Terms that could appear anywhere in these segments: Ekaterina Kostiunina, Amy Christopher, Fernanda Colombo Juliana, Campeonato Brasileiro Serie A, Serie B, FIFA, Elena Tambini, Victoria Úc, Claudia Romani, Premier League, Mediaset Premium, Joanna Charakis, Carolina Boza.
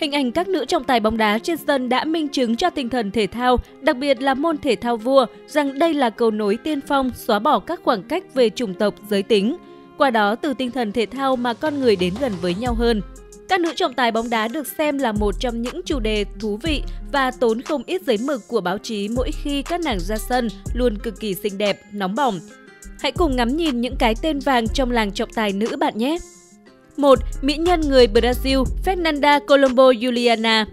Hình ảnh các nữ trọng tài bóng đá trên sân đã minh chứng cho tinh thần thể thao, đặc biệt là môn thể thao vua, rằng đây là cầu nối tiên phong xóa bỏ các khoảng cách về chủng tộc, giới tính. Qua đó, từ tinh thần thể thao mà con người đến gần với nhau hơn. Các nữ trọng tài bóng đá được xem là một trong những chủ đề thú vị và tốn không ít giấy mực của báo chí mỗi khi các nàng ra sân, luôn cực kỳ xinh đẹp, nóng bỏng. Hãy cùng ngắm nhìn những cái tên vàng trong làng trọng tài nữ bạn nhé! 1. Mỹ nhân người Brazil Fernanda Colombo Juliana.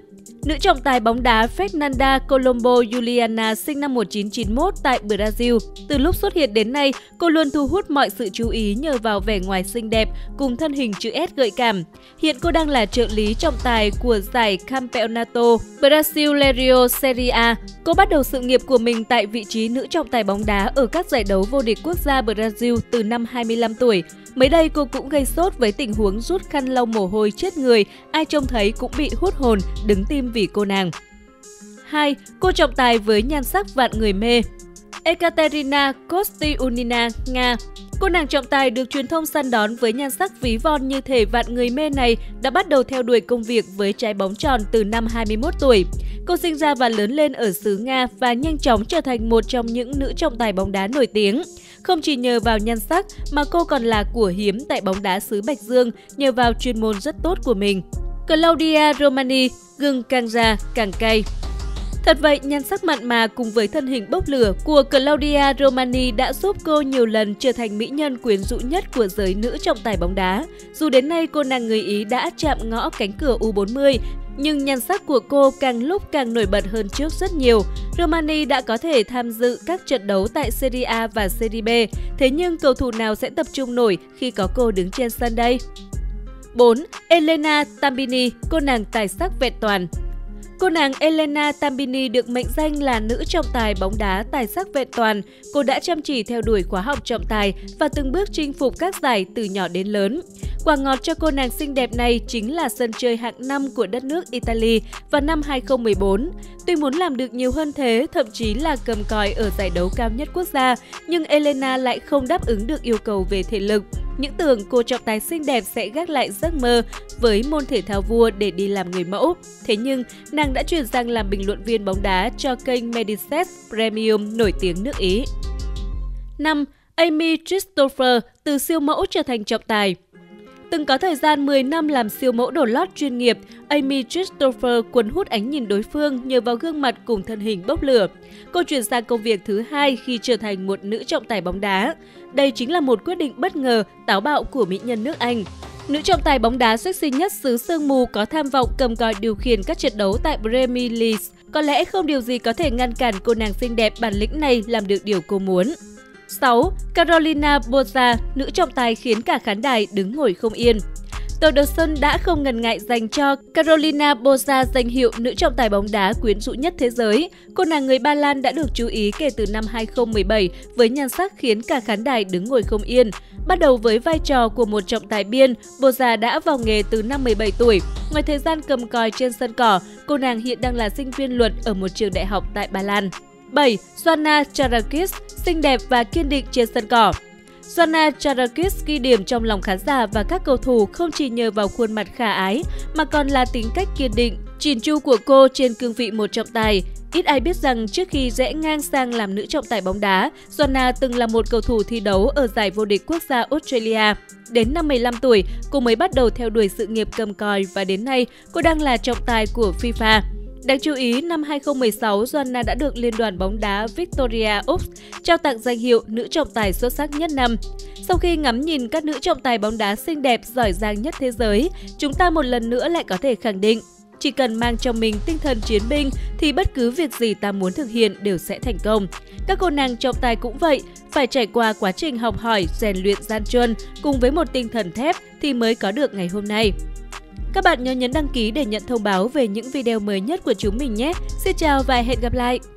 Nữ trọng tài bóng đá Fernanda Colombo Juliana sinh năm 1991 tại Brazil. Từ lúc xuất hiện đến nay, cô luôn thu hút mọi sự chú ý nhờ vào vẻ ngoài xinh đẹp cùng thân hình chữ S gợi cảm. Hiện cô đang là trợ lý trọng tài của giải Campeonato Brasileiro Serie A. Cô bắt đầu sự nghiệp của mình tại vị trí nữ trọng tài bóng đá ở các giải đấu vô địch quốc gia Brazil từ năm 25 tuổi. Mới đây, cô cũng gây sốt với tình huống rút khăn lau mồ hôi chết người, ai trông thấy cũng bị hút hồn, đứng tim vì cô nàng. 2. Cô trọng tài với nhan sắc vạn người mê. Ekaterina Kostiunina, Nga. Cô nàng trọng tài được truyền thông săn đón với nhan sắc ví von như thể vạn người mê này đã bắt đầu theo đuổi công việc với trái bóng tròn từ năm 21 tuổi. Cô sinh ra và lớn lên ở xứ Nga và nhanh chóng trở thành một trong những nữ trọng tài bóng đá nổi tiếng. Không chỉ nhờ vào nhan sắc mà cô còn là của hiếm tại bóng đá xứ Bạch Dương nhờ vào chuyên môn rất tốt của mình. Claudia Romani, gừng càng già càng cay. Thật vậy, nhan sắc mặn mà cùng với thân hình bốc lửa của Claudia Romani đã giúp cô nhiều lần trở thành mỹ nhân quyến rũ nhất của giới nữ trọng tài bóng đá. Dù đến nay cô nàng người Ý đã chạm ngõ cánh cửa U40, nhưng nhan sắc của cô càng lúc càng nổi bật hơn trước rất nhiều. Romani đã có thể tham dự các trận đấu tại Serie A và Serie B, thế nhưng cầu thủ nào sẽ tập trung nổi khi có cô đứng trên sân đây? 4. Elena Tambini, cô nàng tài sắc vẹn toàn. Cô nàng Elena Tambini được mệnh danh là nữ trọng tài bóng đá tài sắc vẹn toàn. Cô đã chăm chỉ theo đuổi khóa học trọng tài và từng bước chinh phục các giải từ nhỏ đến lớn. Quả ngọt cho cô nàng xinh đẹp này chính là sân chơi hạng 5 của đất nước Italy vào năm 2014. Tuy muốn làm được nhiều hơn thế, thậm chí là cầm còi ở giải đấu cao nhất quốc gia, nhưng Elena lại không đáp ứng được yêu cầu về thể lực. Những tưởng cô trọng tài xinh đẹp sẽ gác lại giấc mơ với môn thể thao vua để đi làm người mẫu. Thế nhưng, nàng đã chuyển sang làm bình luận viên bóng đá cho kênh Mediaset Premium nổi tiếng nước Ý. 5. Amy Christopher, từ siêu mẫu trở thành trọng tài. Từng có thời gian 10 năm làm siêu mẫu đổ lót chuyên nghiệp, Amy Christopher cuốn hút ánh nhìn đối phương nhờ vào gương mặt cùng thân hình bốc lửa. Cô chuyển sang công việc thứ hai khi trở thành một nữ trọng tài bóng đá. Đây chính là một quyết định bất ngờ, táo bạo của mỹ nhân nước Anh. Nữ trọng tài bóng đá sexy nhất xứ sương mù có tham vọng cầm còi điều khiển các trận đấu tại Premier League. Có lẽ không điều gì có thể ngăn cản cô nàng xinh đẹp bản lĩnh này làm được điều cô muốn. 6. Carolina Boza, nữ trọng tài khiến cả khán đài đứng ngồi không yên. Tờ Đờ Sân đã không ngần ngại dành cho Carolina Boza danh hiệu nữ trọng tài bóng đá quyến rũ nhất thế giới. Cô nàng người Ba Lan đã được chú ý kể từ năm 2017 với nhan sắc khiến cả khán đài đứng ngồi không yên. Bắt đầu với vai trò của một trọng tài biên, Boza đã vào nghề từ năm 17 tuổi. Ngoài thời gian cầm còi trên sân cỏ, cô nàng hiện đang là sinh viên luật ở một trường đại học tại Ba Lan. 7. Joanna Charakis, xinh đẹp và kiên định trên sân cỏ. Joanna Charakis ghi điểm trong lòng khán giả và các cầu thủ không chỉ nhờ vào khuôn mặt khả ái mà còn là tính cách kiên định, chỉn chu của cô trên cương vị một trọng tài. Ít ai biết rằng trước khi rẽ ngang sang làm nữ trọng tài bóng đá, Joanna từng là một cầu thủ thi đấu ở giải vô địch quốc gia Australia. Đến năm 15 tuổi, cô mới bắt đầu theo đuổi sự nghiệp cầm còi và đến nay cô đang là trọng tài của FIFA. Đáng chú ý, năm 2016, Joanna đã được Liên đoàn bóng đá Victoria Úc trao tặng danh hiệu nữ trọng tài xuất sắc nhất năm. Sau khi ngắm nhìn các nữ trọng tài bóng đá xinh đẹp, giỏi giang nhất thế giới, chúng ta một lần nữa lại có thể khẳng định, chỉ cần mang trong mình tinh thần chiến binh thì bất cứ việc gì ta muốn thực hiện đều sẽ thành công. Các cô nàng trọng tài cũng vậy, phải trải qua quá trình học hỏi, rèn luyện gian truân cùng với một tinh thần thép thì mới có được ngày hôm nay. Các bạn nhớ nhấn đăng ký để nhận thông báo về những video mới nhất của chúng mình nhé. Xin chào và hẹn gặp lại!